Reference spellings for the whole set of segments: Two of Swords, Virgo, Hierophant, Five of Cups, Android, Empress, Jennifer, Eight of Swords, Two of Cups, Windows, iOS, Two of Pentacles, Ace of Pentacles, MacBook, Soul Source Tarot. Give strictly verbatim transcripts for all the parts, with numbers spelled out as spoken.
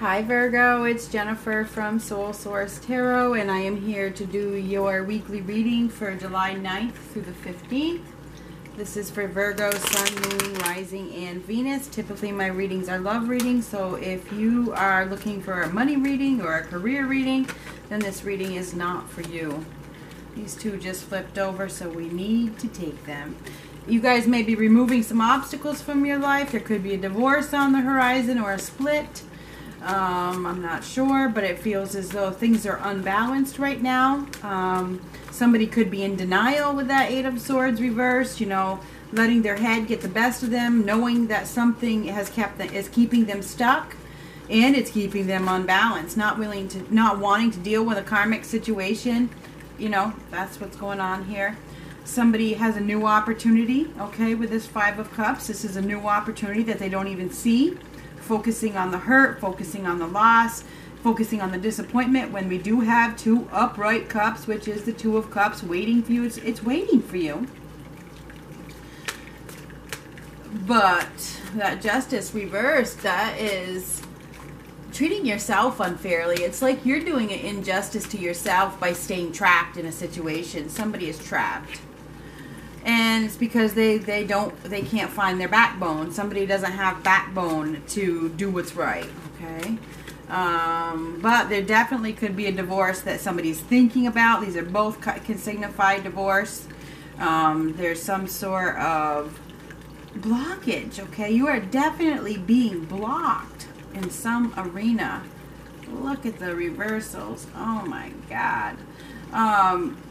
Hi Virgo, it's Jennifer from Soul Source Tarot, and I am here to do your weekly reading for July ninth through the fifteenth. This is for Virgo, Sun, Moon, Rising, and Venus. Typically my readings are love readings, so if you are looking for a money reading or a career reading, then this reading is not for you. These two just flipped over, so we need to take them. You guys may be removing some obstacles from your life. There could be a divorce on the horizon or a split. Um, I'm not sure, but it feels as though things are unbalanced right now. Um, somebody could be in denial with that Eight of Swords reversed, you know, letting their head get the best of them, knowing that something has kept them, is keeping them stuck, and it's keeping them unbalanced, not willing to, not wanting to deal with a karmic situation. You know, that's what's going on here. Somebody has a new opportunity, okay, with this Five of Cups. This is a new opportunity that they don't even see. Focusing on the hurt, focusing on the loss, focusing on the disappointment, when we do have two upright cups, which is the Two of Cups, waiting for you. It's, it's waiting for you. But that Justice reversed, that is treating yourself unfairly. It's like you're doing an injustice to yourself by staying trapped in a situation. Somebody is trapped. And it's because they, they don't, they can't find their backbone. Somebody doesn't have backbone to do what's right, okay? Um, but there definitely could be a divorce that somebody's thinking about. These are both can signify divorce. Um, there's some sort of blockage, okay? You are definitely being blocked in some arena. Look at the reversals. Oh my God. Um...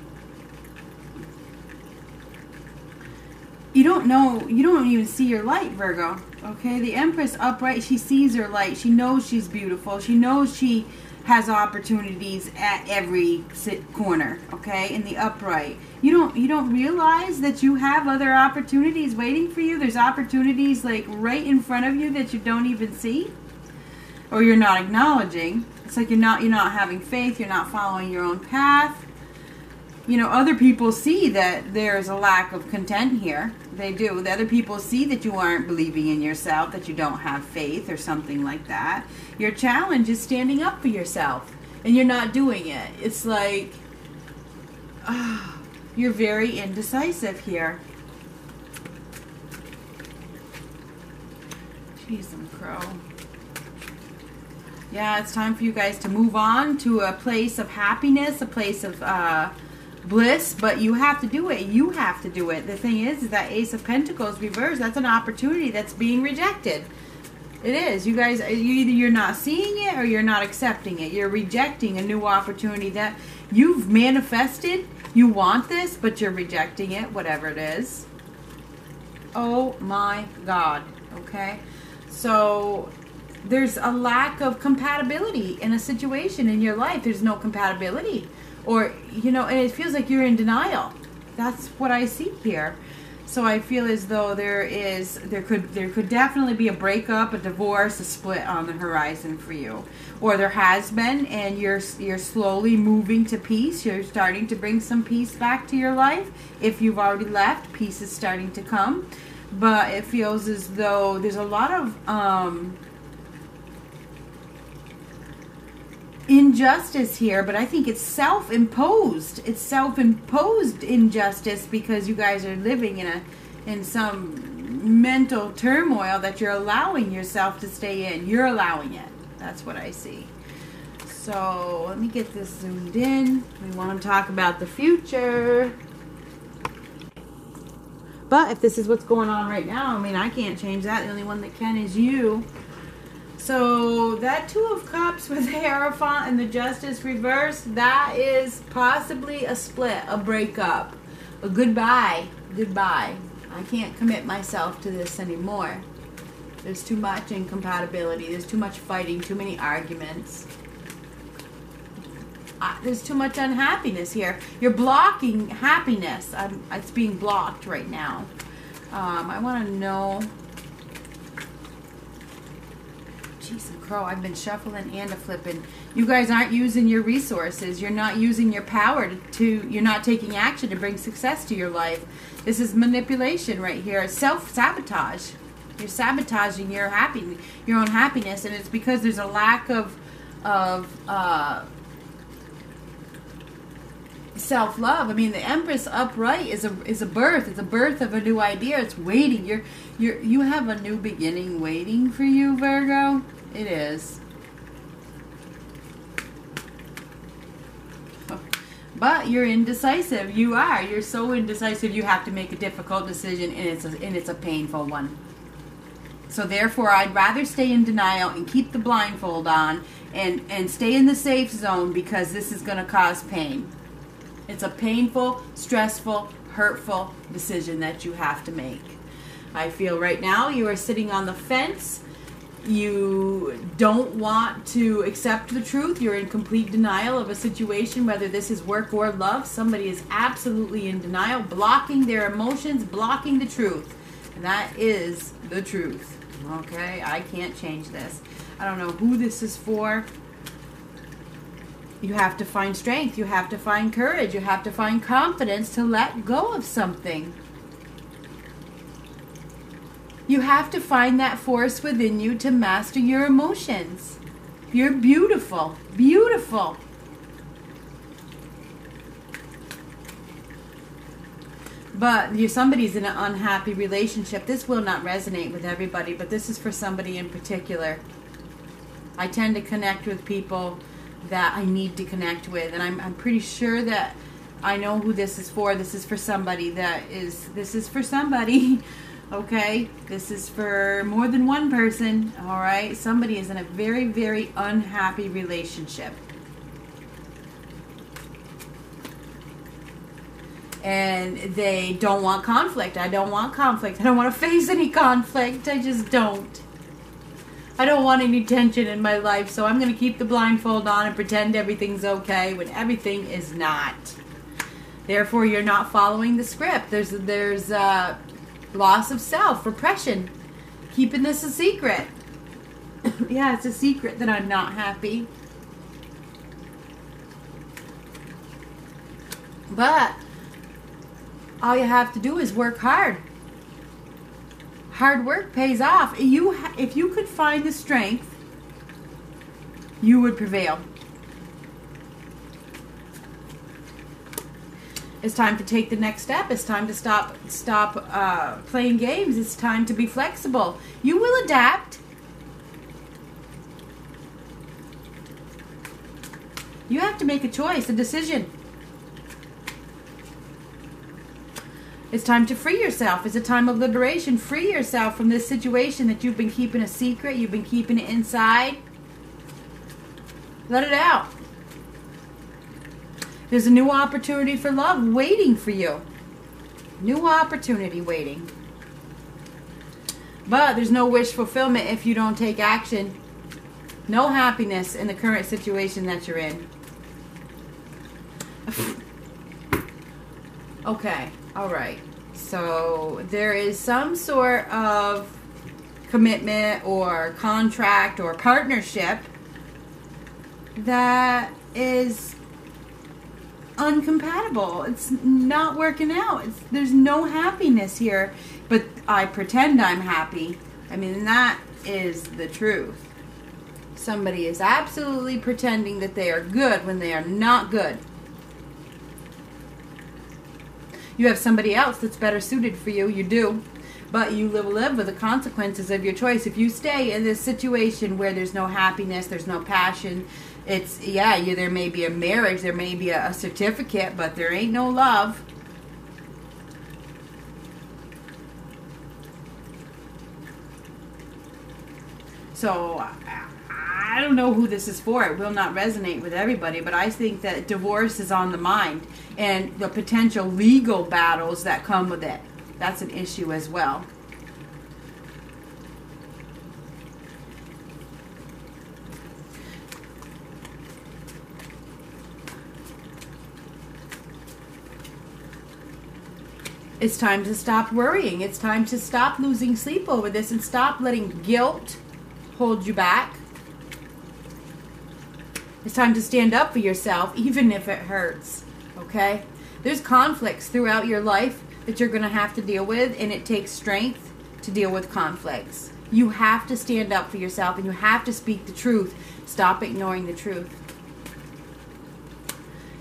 You don't know, you don't even see your light, Virgo, okay? The Empress upright, she sees her light. She knows she's beautiful. She knows she has opportunities at every corner, okay, in the upright. You don't, you don't realize that you have other opportunities waiting for you. There's opportunities, like, right in front of you that you don't even see or you're not acknowledging. It's like you're not, you're not having faith. You're not following your own path. You know, other people see that there's a lack of content here. They do. The other people see that you aren't believing in yourself, that you don't have faith or something like that. Your challenge is standing up for yourself, and you're not doing it. It's like, oh, you're very indecisive here. Jeez, I'm crow. Yeah, it's time for you guys to move on to a place of happiness, a place of... Uh, bliss, but you have to do it. You have to do it. The thing is, is that Ace of Pentacles reversed. That's an opportunity that's being rejected. It is. You guys, you either you're not seeing it or you're not accepting it. You're rejecting a new opportunity that you've manifested. You want this, but you're rejecting it, whatever it is. Oh my God. Okay. So there's a lack of compatibility in a situation in your life. There's no compatibility. Or, you know, and it feels like you're in denial. That's what I see here. So I feel as though there is, there could, there could definitely be a breakup, a divorce, a split on the horizon for you. Or there has been, and you're, you're slowly moving to peace. You're starting to bring some peace back to your life. If you've already left, peace is starting to come. But it feels as though there's a lot of... Um, injustice here, but I think it's self-imposed. It's self-imposed injustice because you guys are living in a in some mental turmoil that you're allowing yourself to stay in. You're allowing it. That's what I see. So let me get this zoomed in. We want to talk about the future. But if this is what's going on right now, I mean, I can't change that. The only one that can is you. So that Two of Cups with Hierophant and the Justice reversed, that is possibly a split, a breakup, a goodbye, goodbye. I can't commit myself to this anymore. There's too much incompatibility. There's too much fighting, too many arguments. Uh, there's too much unhappiness here. You're blocking happiness. I'm, it's being blocked right now. Um, I want to know... Jeez, and crow, I've been shuffling and a flipping. You guys aren't using your resources. You're not using your power to, to, you're not taking action to bring success to your life. This is manipulation right here. Self-sabotage. You're sabotaging your happy, your own happiness, and it's because there's a lack of of uh, self-love. I mean, the Empress upright is a is a birth. It's a birth of a new idea. It's waiting. You're you're you have a new beginning waiting for you, Virgo. It is. But you're indecisive. You are. You're so indecisive. You have to make a difficult decision, and it's a, and it's a painful one. So therefore, I'd rather stay in denial and keep the blindfold on and and stay in the safe zone, because this is going to cause pain. It's a painful, stressful, hurtful decision that you have to make. I feel right now you are sitting on the fence. You don't want to accept the truth. You're in complete denial of a situation, whether this is work or love. Somebody is absolutely in denial, blocking their emotions, blocking the truth. And that is the truth. Okay, I can't change this. I don't know who this is for. You have to find strength. You have to find courage. You have to find confidence to let go of something. You have to find that force within you to master your emotions. You're beautiful, beautiful. But you're, somebody's in an unhappy relationship. This will not resonate with everybody, but this is for somebody in particular. I tend to connect with people that I need to connect with, and I'm, I'm pretty sure that I know who this is for. This is for somebody that is, this is for somebody. Okay, this is for more than one person, all right? Somebody is in a very, very unhappy relationship. And they don't want conflict. I don't want conflict. I don't want to face any conflict. I just don't. I don't want any tension in my life, so I'm going to keep the blindfold on and pretend everything's okay when everything is not. Therefore, you're not following the script. There's, there's, uh... loss of self, repression, keeping this a secret. Yeah, it's a secret that I'm not happy. But all you have to do is work hard. Hard work pays off. You, if you could find the strength, you would prevail. It's time to take the next step. It's time to stop stop uh, playing games. It's time to be flexible. You will adapt. You have to make a choice, a decision. It's time to free yourself. It's a time of liberation. Free yourself from this situation that you've been keeping a secret. You've been keeping it inside. Let it out. There's a new opportunity for love waiting for you. New opportunity waiting. But there's no wish fulfillment if you don't take action. No happiness in the current situation that you're in. Okay, all right. So there is some sort of commitment or contract or partnership that is incompatible. It's not working out. It's, there's no happiness here, but I pretend I'm happy. I mean, that is the truth. Somebody is absolutely pretending that they are good when they are not good. You have somebody else that's better suited for you. You do. But you will live with the consequences of your choice. If you stay in this situation where there's no happiness, there's no passion, it's, yeah, you, there may be a marriage, there may be a, a certificate, but there ain't no love. So, I don't know who this is for. It will not resonate with everybody, but I think that divorce is on the mind and the potential legal battles that come with it. That's an issue as well. It's time to stop worrying. It's time to stop losing sleep over this and stop letting guilt hold you back. It's time to stand up for yourself, even if it hurts, okay? There's conflicts throughout your life that you're going to have to deal with, and it takes strength to deal with conflicts. You have to stand up for yourself and you have to speak the truth. Stop ignoring the truth.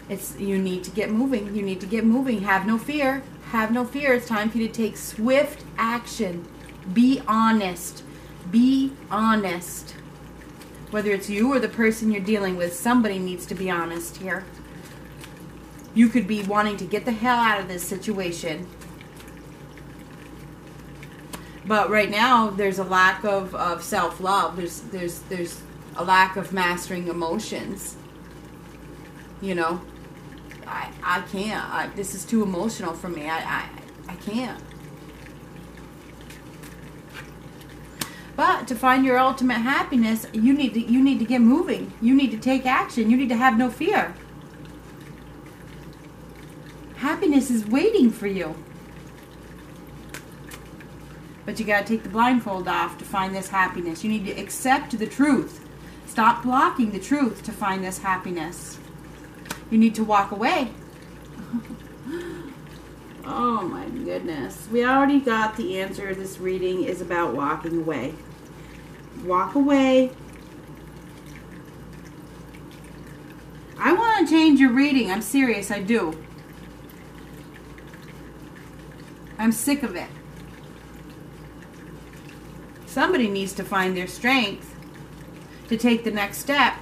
It's, you need to get moving. You need to get moving. Have no fear. Have no fear. It's time for you to take swift action. Be honest. Be honest. Whether it's you or the person you're dealing with, somebody needs to be honest here. You could be wanting to get the hell out of this situation. But right now, there's a lack of, of self-love. There's, there's, there's a lack of mastering emotions. You know, I, I can't. I, this is too emotional for me. I, I, I can't. But to find your ultimate happiness, you need to, you need to get moving. You need to take action. You need to have no fear. Happiness is waiting for you. But you got to take the blindfold off to find this happiness. You need to accept the truth. Stop blocking the truth to find this happiness. You need to walk away. Oh my goodness. We already got the answer. This reading is about walking away. Walk away. I want to change your reading. I'm serious. I do. I'm sick of it. Somebody needs to find their strength to take the next step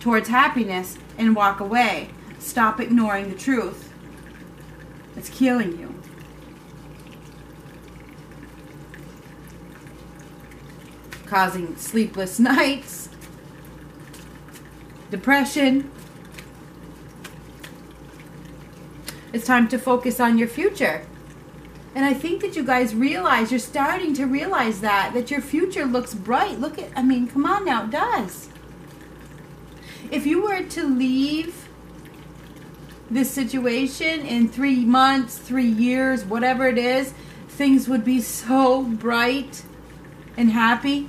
towards happiness and walk away. Stop ignoring the truth. It's killing you. Causing sleepless nights, depression. It's time to focus on your future. And I think that you guys realize, you're starting to realize that, that your future looks bright. Look at, I mean, come on now, it does. If you were to leave this situation in three months, three years, whatever it is, things would be so bright and happy.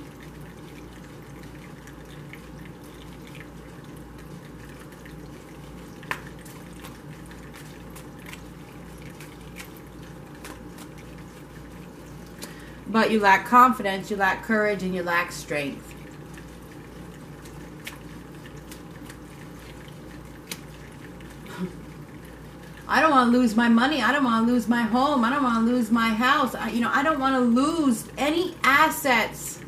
But you lack confidence, you lack courage, and you lack strength. I don't want to lose my money. I don't want to lose my home. I don't want to lose my house. I, you know, I don't want to lose any assets.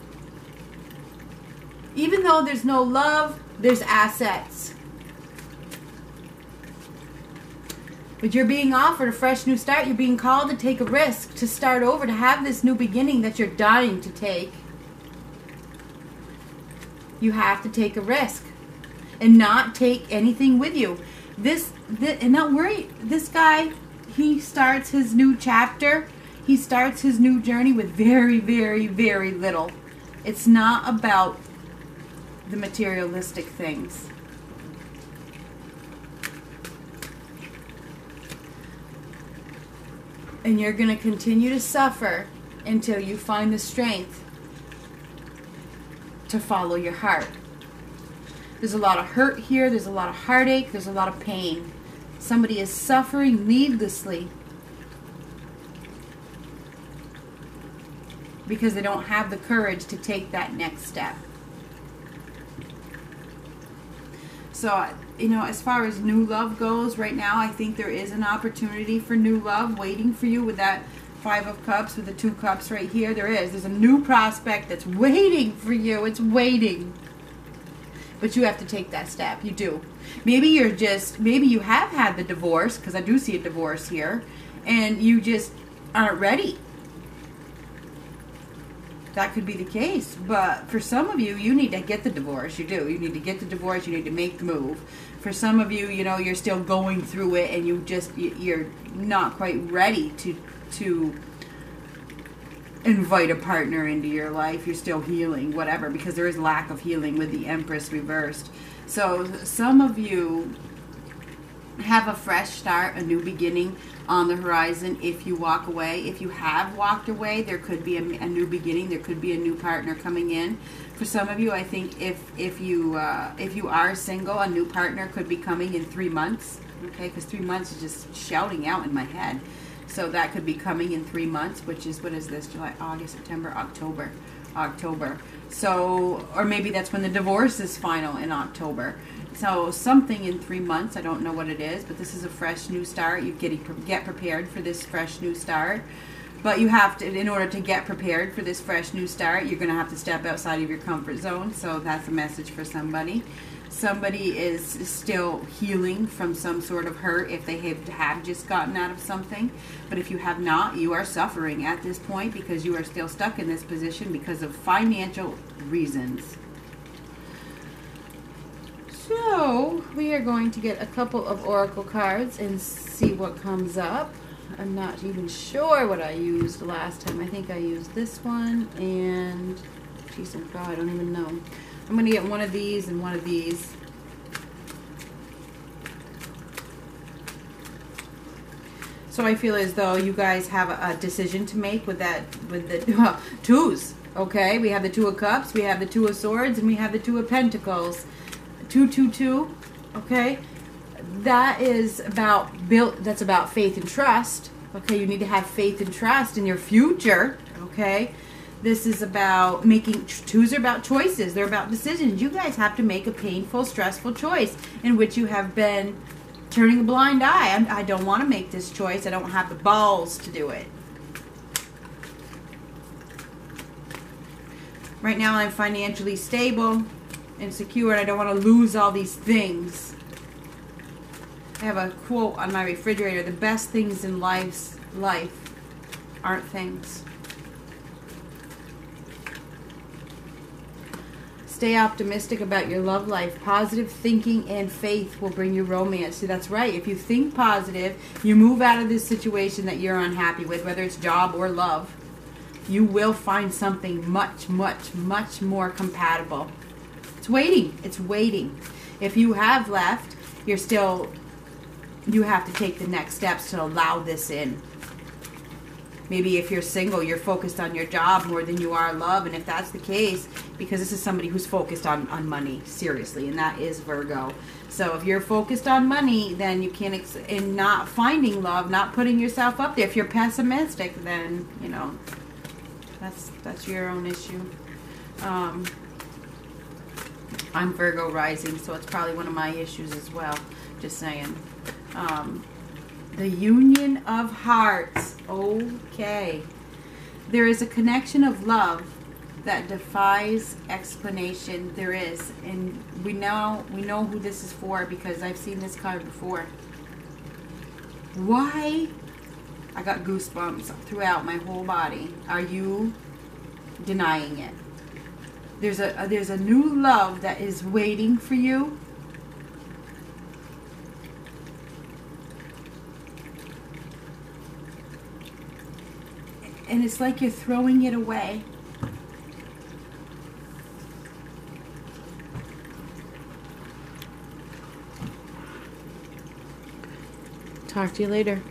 Even though there's no love, there's assets. But you're being offered a fresh new start. You're being called to take a risk, to start over, to have this new beginning that you're dying to take. You have to take a risk and not take anything with you. This, this and not worry, this guy, he starts his new chapter. He starts his new journey with very, very, very little. It's not about the materialistic things. And you're going to continue to suffer until you find the strength to follow your heart. There's a lot of hurt here. There's a lot of heartache. There's a lot of pain. Somebody is suffering needlessly because they don't have the courage to take that next step. So, you know, as far as new love goes, right now I think there is an opportunity for new love waiting for you with that Five of Cups, with the Two Cups right here. There is. There's a new prospect that's waiting for you. It's waiting. But you have to take that step. You do. Maybe you're just, maybe you have had the divorce, because I do see a divorce here, and you just aren't ready. That could be the case, but for some of you, you need to get the divorce. You do. You need to get the divorce. You need to make the move. For some of you, you know, you're still going through it, and you just, you're not quite ready to to invite a partner into your life. You're still healing, whatever, because there is lack of healing with the Empress reversed. So some of you have a fresh start, a new beginning on the horizon. If you walk away, if you have walked away, there could be a, a new beginning. There could be a new partner coming in. For some of you, I think if if you uh, if you are single, a new partner could be coming in three months. Okay, because three months is just shouting out in my head. So that could be coming in three months, which is, what is this, July, August, September, October, October. So, or maybe that's when the divorce is final in October. So something in three months, I don't know what it is, but this is a fresh new start. You get, get prepared for this fresh new start. But you have to, in order to get prepared for this fresh new start, you're going to have to step outside of your comfort zone. So that's a message for somebody. Somebody is still healing from some sort of hurt if they have, have just gotten out of something. But if you have not, you are suffering at this point because you are still stuck in this position because of financial reasons. So we are going to get a couple of oracle cards and see what comes up. I'm not even sure what I used last time. I think I used this one and, geez, oh God, I don't even know. I'm going to get one of these and one of these. So I feel as though you guys have a, a decision to make with that, with the uh, twos. Okay, we have the Two of Cups, we have the Two of Swords, and we have the Two of Pentacles. Two, two, two. Okay. That is about built. That's about faith and trust. Okay, you need to have faith and trust in your future. Okay, this is about making. Twos are about choices. They're about decisions. You guys have to make a painful, stressful choice in which you have been turning a blind eye. I, I don't want to make this choice. I don't have the balls to do it. Right now, I'm financially stable and secure, and I don't want to lose all these things. I have a quote on my refrigerator: the best things in life's life aren't things. Stay optimistic about your love life. Positive thinking and faith will bring you romance. See, that's right. If you think positive, you move out of this situation that you're unhappy with, whether it's job or love, you will find something much, much, much more compatible. It's waiting. It's waiting. If you have left, you're still... you have to take the next steps to allow this in. Maybe if you're single, you're focused on your job more than you are love. And if that's the case, because this is somebody who's focused on, on money, seriously, and that is Virgo. So if you're focused on money, then you can't, ex and not finding love, not putting yourself up there. If you're pessimistic, then, you know, that's, that's your own issue. Um, I'm Virgo rising, so it's probably one of my issues as well. Just saying. Um, the union of hearts. Okay. There is a connection of love that defies explanation. There is. And we know, we know who this is for because I've seen this card before. Why? I got goosebumps throughout my whole body. Are you denying it? There's a, there's a new love that is waiting for you. And it's like you're throwing it away. Talk to you later.